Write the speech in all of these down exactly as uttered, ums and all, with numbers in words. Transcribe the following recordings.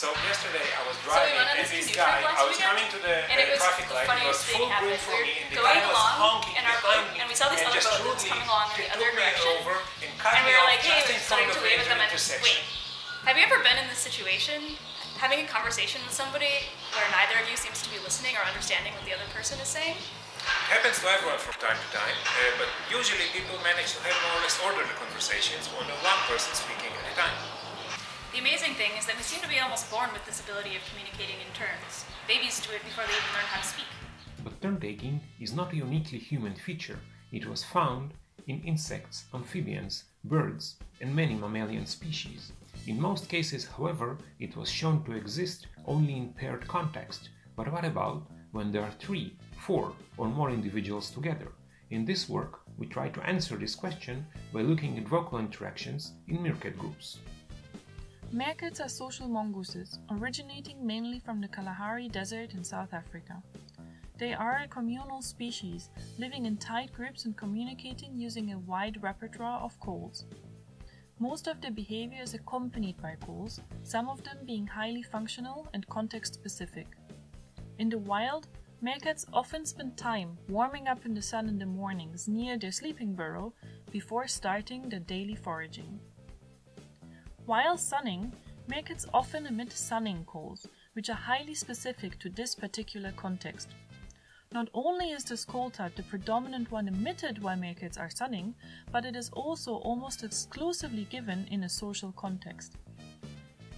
So yesterday I was driving so and this guy, I was coming to the uh, traffic light, it was full green for me, and the guy was honking behind me, and we saw this and other boat that was coming along in the other direction, and, and we were like, hey, we're starting to wave at them, and wait, have you ever been in this situation? Having a conversation with somebody where neither of you seems to be listening or understanding what the other person is saying? It happens to everyone from time to time, uh, but usually people manage to have more or less orderly conversations when one person speaking at a time. The amazing thing is that we seem to be almost born with this ability of communicating in turns. Babies do it before they even learn how to speak. But turn-taking is not a uniquely human feature. It was found in insects, amphibians, birds, and many mammalian species. In most cases, however, it was shown to exist only in paired context. But what about when there are three, four, or more individuals together? In this work, we try to answer this question by looking at vocal interactions in meerkat groups. Meerkats are social mongooses, originating mainly from the Kalahari Desert in South Africa. They are a communal species, living in tight groups and communicating using a wide repertoire of calls. Most of their behavior is accompanied by calls, some of them being highly functional and context-specific. In the wild, meerkats often spend time warming up in the sun in the mornings near their sleeping burrow before starting their daily foraging. While sunning, meerkats often emit sunning calls, which are highly specific to this particular context. Not only is this call type the predominant one emitted while meerkats are sunning, but it is also almost exclusively given in a social context.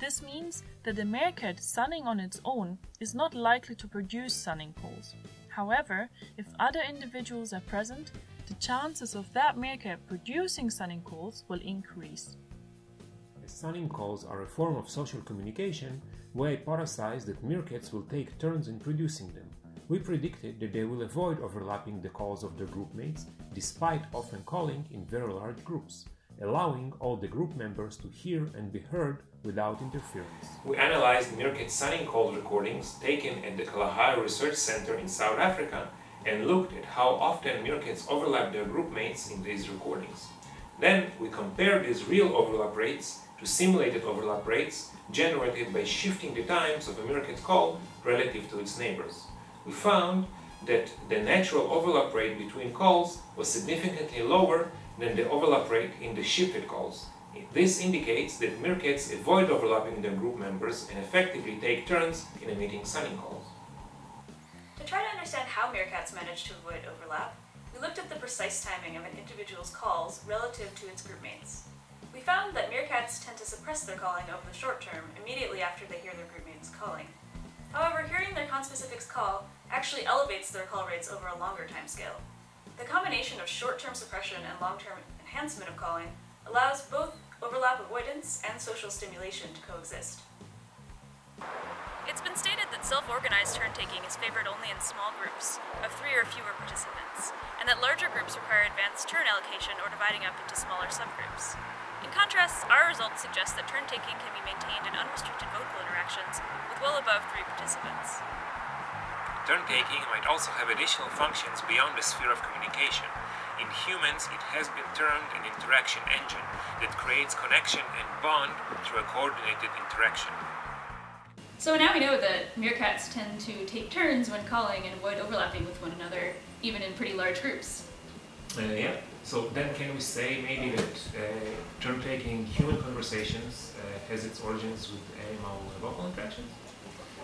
This means that the meerkat sunning on its own is not likely to produce sunning calls. However, if other individuals are present, the chances of that meerkat producing sunning calls will increase. Sunning calls are a form of social communication where I hypothesized that meerkats will take turns in producing them. We predicted that they will avoid overlapping the calls of their groupmates, despite often calling in very large groups, allowing all the group members to hear and be heard without interference. We analyzed meerkat sunning call recordings taken at the Kalahari Research Center in South Africa and looked at how often meerkats overlap their groupmates in these recordings. Then we compared these real overlap rates to simulated overlap rates generated by shifting the times of a meerkat call relative to its neighbors. We found that the natural overlap rate between calls was significantly lower than the overlap rate in the shifted calls. This indicates that meerkats avoid overlapping their group members and effectively take turns in emitting sunning calls. To try to understand how meerkats manage to avoid overlap, we looked at the precise timing of an individual's calls relative to its groupmates. We found that meerkats tend to suppress their calling over the short term immediately after they hear their groupmates calling. However, hearing their conspecifics call actually elevates their call rates over a longer timescale. The combination of short-term suppression and long-term enhancement of calling allows both overlap avoidance and social stimulation to coexist. It's been stated that self-organized turn-taking is favored only in small groups of three or fewer participants, and that larger groups require advanced turn allocation or dividing up into smaller subgroups. In contrast, our results suggest that turn-taking can be maintained in unrestricted vocal interactions with well above three participants. Turn-taking might also have additional functions beyond the sphere of communication. In humans, it has been termed an interaction engine that creates connection and bond through a coordinated interaction. So now we know that meerkats tend to take turns when calling and avoid overlapping with one another, even in pretty large groups. Uh, yeah. So then can we say maybe that uh, turn-taking human conversations uh, has its origins with animal vocal interactions?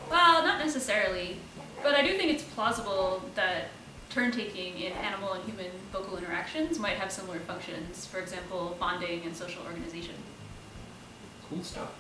Well, not necessarily, but I do think it's plausible that turn-taking in animal and human vocal interactions might have similar functions, for example, bonding and social organization. Cool stuff.